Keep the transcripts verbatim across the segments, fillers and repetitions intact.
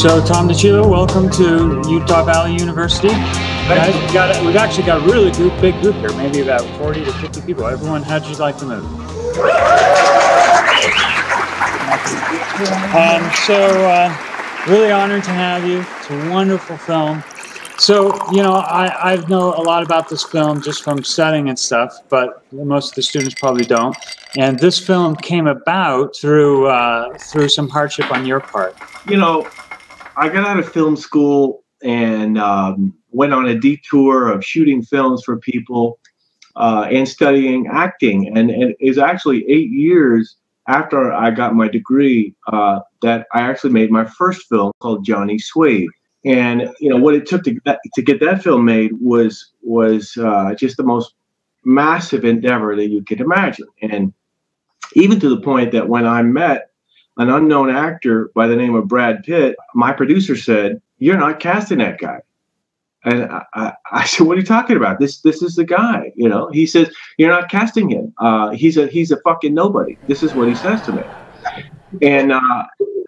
So Tom DiCillo, welcome to Utah Valley University. Guys, we got it. We've actually got a really group, big group here, maybe about forty to fifty people. Everyone, how'd you like the movie? Um, so, uh, really honored to have you. It's a wonderful film. So, you know, I, I know a lot about this film just from studying and stuff, but most of the students probably don't. And this film came about through uh, through some hardship on your part. You know, I got out of film school and um, went on a detour of shooting films for people uh, and studying acting. And, and it was actually eight years after I got my degree uh, that I actually made my first film called Johnny Suede. And, you know, what it took to, to get that film made was was uh, just the most massive endeavor that you could imagine. And even to the point that when I met an unknown actor by the name of Brad Pitt, my producer said, "You're not casting that guy." And I, I, I said, "What are you talking about? This this is the guy." You know, he says, "You're not casting him. Uh, he's a he's a fucking nobody." This is what he says to me. And uh,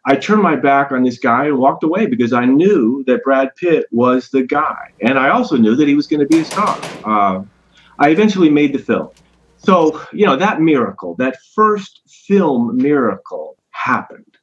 I turned my back on this guy and walked away because I knew that Brad Pitt was the guy, and I also knew that he was going to be a star. Uh, I eventually made the film. So, you know, that miracle, that first film miracle, happened.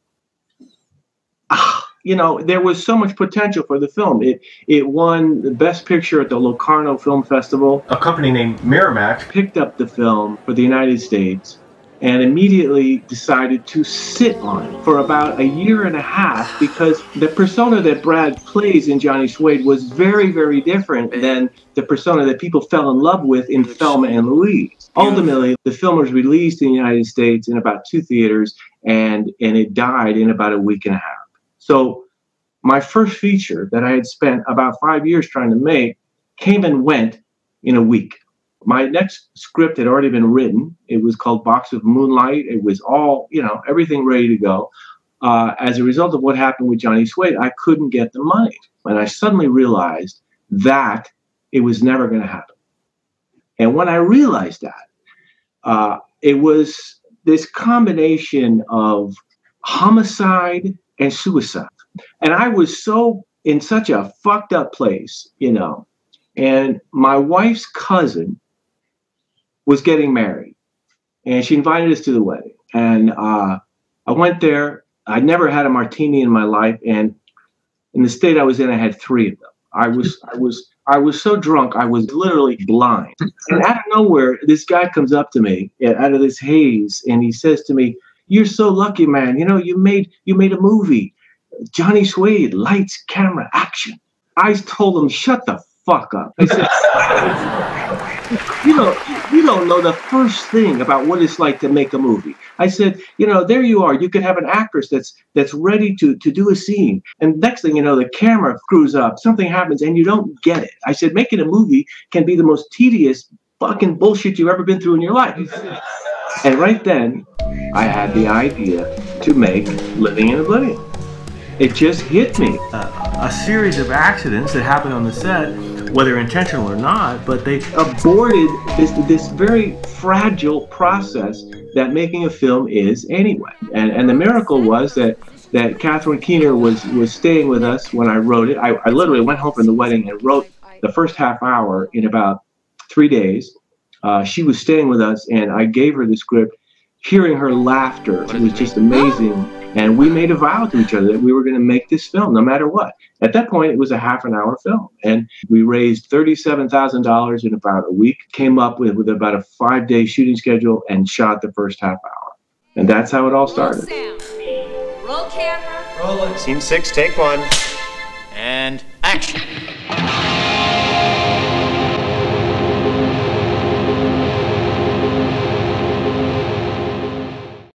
Ah. You know, there was so much potential for the film. It it won the Best Picture at the Locarno Film Festival. A company named Miramax picked up the film for the United States and immediately decided to sit on it for about a year and a half because the persona that Brad plays in Johnny Suede was very, very different than the persona that people fell in love with in Thelma and Louise. Ultimately, the film was released in the United States in about two theaters, and, and it died in about a week and a half. So my first feature that I had spent about five years trying to make came and went in a week. My next script had already been written. It was called Box of Moonlight. It was all, you know, everything ready to go. Uh, as a result of what happened with Johnny Suede, I couldn't get the money. And I suddenly realized that it was never going to happen. And when I realized that, uh, it was this combination of homicide and suicide. And I was so in such a fucked up place, you know, and my wife's cousin was getting married and she invited us to the wedding. And uh, I went there. I never had a martini in my life. And in the state I was in, I had three of them. I was, I was, I was so drunk. I was literally blind. And out of nowhere, this guy comes up to me out of this haze. And he says to me, "You're so lucky, man. You know, you made you made a movie. Johnny Suede, lights, camera, action." I told him, "Shut the fuck up." I said, "You know, you don't know the first thing about what it's like to make a movie." I said, "You know, there you are. You could have an actress that's that's ready to to do a scene. And next thing you know, the camera screws up. Something happens and you don't get it." I said, "Making a movie can be the most tedious fucking bullshit you've ever been through in your life." And right then, I had the idea to make Living in Oblivion. It just hit me. Uh, a series of accidents that happened on the set, whether intentional or not, but they aborted this, this very fragile process that making a film is anyway. And, and the miracle was that, that Catherine Keener was, was staying with us when I wrote it. I, I literally went home from the wedding and wrote the first half hour in about three days. Uh, she was staying with us, and I gave her the script. Hearing her laughter was just amazing, and we made a vow to each other that we were going to make this film no matter what. At that point, it was a half an hour film, and we raised thirty-seven thousand dollars in about a week, came up with, with about a five-day shooting schedule, and shot the first half hour. And that's how it all started. Roll camera. Roll it. Scene six, take one, and action.